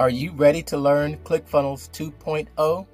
Are you ready to learn ClickFunnels 2.0?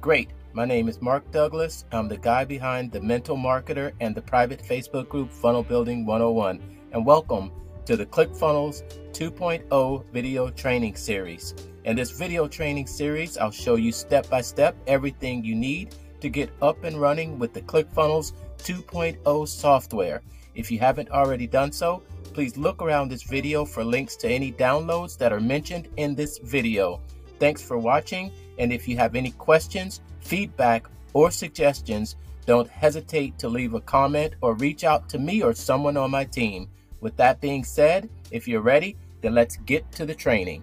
Great, my name is Mark Douglas. I'm the guy behind The Mental Marketer and the private Facebook group Funnel Building 101. And welcome to the ClickFunnels 2.0 video training series. In this video training series, I'll show you step-by-step everything you need to get up and running with the ClickFunnels 2.0 software. If you haven't already done so, please look around this video for links to any downloads that are mentioned in this video. Thanks for watching, and if you have any questions, feedback, or suggestions, don't hesitate to leave a comment or reach out to me or someone on my team. With that being said, if you're ready, then let's get to the training.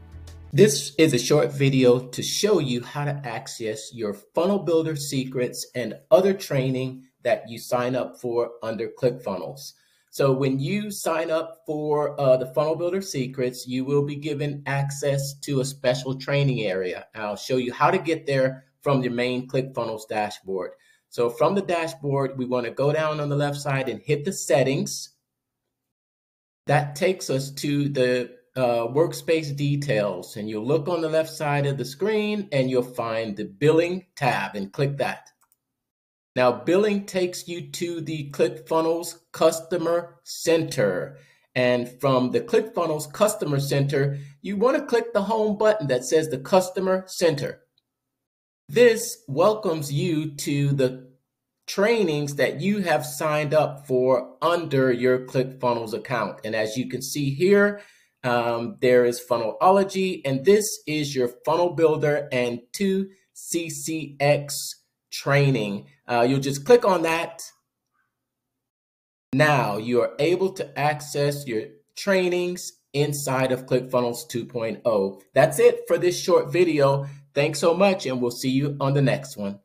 This is a short video to show you how to access your Funnel Builder Secrets and other training that you sign up for under ClickFunnels. So when you sign up for the Funnel Builder Secrets, you will be given access to a special training area. I'll show you how to get there from your main ClickFunnels dashboard. So from the dashboard, we want to go down on the left side and hit the settings. That takes us to the workspace details, and you'll look on the left side of the screen and you'll find the billing tab and click that. Now, billing takes you to the ClickFunnels Customer Center. And from the ClickFunnels Customer Center, you want to click the home button that says the Customer Center. This welcomes you to the trainings that you have signed up for under your ClickFunnels account. And as you can see here, there is Funnelology, and this is your Funnel Builder and 2CCX training. You'll just click on that. Now you are able to access your trainings inside of ClickFunnels 2.0. That's it for this short video. Thanks so much, and we'll see you on the next one.